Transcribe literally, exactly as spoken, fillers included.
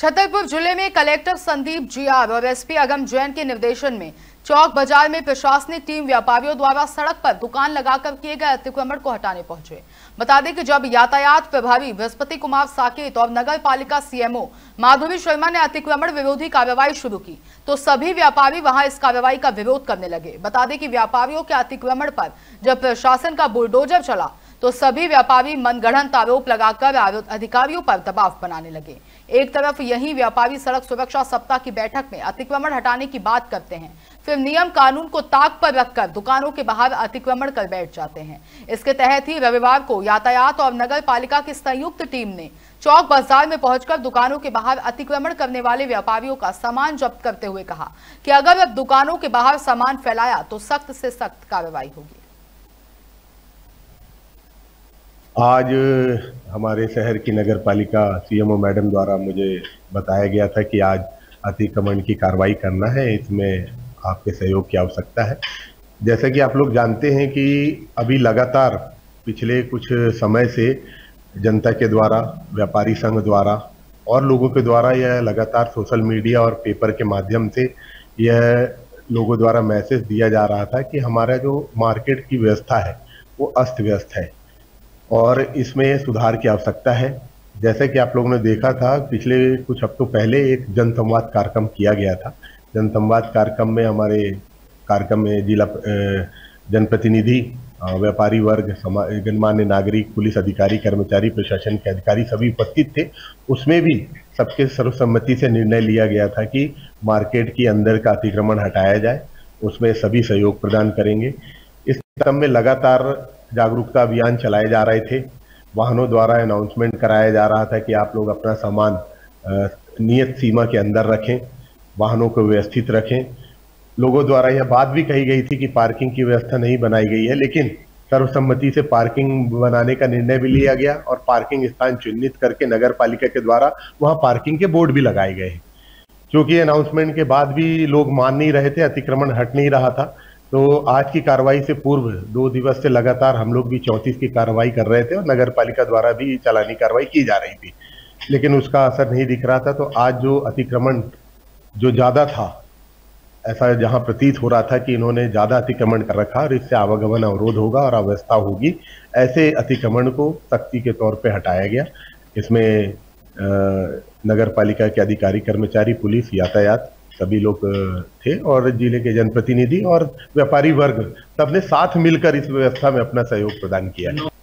छतरपुर जिले में कलेक्टर संदीप जियाम और एसपी जियाम जैन के निर्देशन में चौक बाजार में प्रशासनिक टीम व्यापारियों द्वारा सड़क पर दुकान लगाकर किए गए अतिक्रमण को हटाने पहुंचे। बता दें कि जब यातायात प्रभारी वृहस्पति कुमार साकेत और नगर पालिका सीएमओ माधुवी शर्मा ने अतिक्रमण विरोधी कार्रवाई शुरू की तो सभी व्यापारी वहां इस कार्रवाई का विरोध करने लगे। बता दें कि व्यापारियों के अतिक्रमण पर जब प्रशासन का बुलडोजर चला तो सभी व्यापारी मनगढ़ंत आरोप लगाकर अधिकारियों पर दबाव बनाने लगे। एक तरफ यही व्यापारी सड़क सुरक्षा सप्ताह की बैठक में अतिक्रमण हटाने की बात करते हैं, फिर नियम कानून को ताक पर रखकर दुकानों के बाहर अतिक्रमण कर बैठ जाते हैं। इसके तहत ही रविवार को यातायात और नगर पालिका की संयुक्त टीम ने चौक बाजार में पहुंचकर दुकानों के बाहर अतिक्रमण करने वाले व्यापारियों का सामान जब्त करते हुए कहा कि अगर अब दुकानों के बाहर सामान फैलाया तो सख्त से सख्त कार्रवाई होगी। आज हमारे शहर की नगर पालिका सीएमओ मैडम द्वारा मुझे बताया गया था कि आज अतिक्रमण की कार्रवाई करना है, इसमें आपके सहयोग की आवश्यकता है। जैसा कि आप लोग जानते हैं कि अभी लगातार पिछले कुछ समय से जनता के द्वारा, व्यापारी संघ द्वारा और लोगों के द्वारा यह लगातार सोशल मीडिया और पेपर के माध्यम से यह लोगों द्वारा मैसेज दिया जा रहा था कि हमारा जो मार्केट की व्यवस्था है वो अस्त व्यस्त है और इसमें सुधार की आवश्यकता है। जैसे कि आप लोगों ने देखा था, पिछले कुछ हफ्तों पहले एक जनसंवाद कार्यक्रम किया गया था। जनसंवाद कार्यक्रम में हमारे कार्यक्रम में जिला जनप्रतिनिधि, व्यापारी वर्ग, समाज, गणमान्य नागरिक, पुलिस अधिकारी, कर्मचारी, प्रशासन के अधिकारी सभी उपस्थित थे। उसमें भी सबके सर्वसम्मति से निर्णय लिया गया था कि मार्केट के अंदर का अतिक्रमण हटाया जाए, उसमें सभी सहयोग प्रदान करेंगे। इस क्रम में लगातार जागरूकता अभियान चलाए जा रहे थे। वाहनों द्वारा अनाउंसमेंट कराया जा रहा था कि आप लोग अपना सामान नियत सीमा के अंदर रखें, वाहनों को व्यवस्थित रखें। लोगों द्वारा यह बात भी कही गई थी कि पार्किंग की व्यवस्था नहीं बनाई गई है, लेकिन सर्वसम्मति से पार्किंग बनाने का निर्णय भी लिया गया और पार्किंग स्थान चिन्हित करके नगर पालिका के द्वारा वहाँ पार्किंग के बोर्ड भी लगाए गए हैं। चूँकि अनाउंसमेंट के बाद भी लोग मान नहीं रहे थे, अतिक्रमण हट नहीं रहा था, तो आज की कार्रवाई से पूर्व दो दिवस से लगातार हम लोग भी चौंतीस की कार्रवाई कर रहे थे और नगर पालिका द्वारा भी चालानी कार्रवाई की जा रही थी, लेकिन उसका असर नहीं दिख रहा था। तो आज जो अतिक्रमण जो ज़्यादा था, ऐसा जहां प्रतीत हो रहा था कि इन्होंने ज़्यादा अतिक्रमण कर रखा और इससे आवागमन अवरोध होगा और अव्यवस्था होगी, ऐसे अतिक्रमण को सख्ती के तौर पर हटाया गया। इसमें नगर पालिका के अधिकारी, कर्मचारी, पुलिस, यातायात सभी लोग थे और जिले के जनप्रतिनिधि और व्यापारी वर्ग सबने साथ मिलकर इस व्यवस्था में अपना सहयोग प्रदान किया।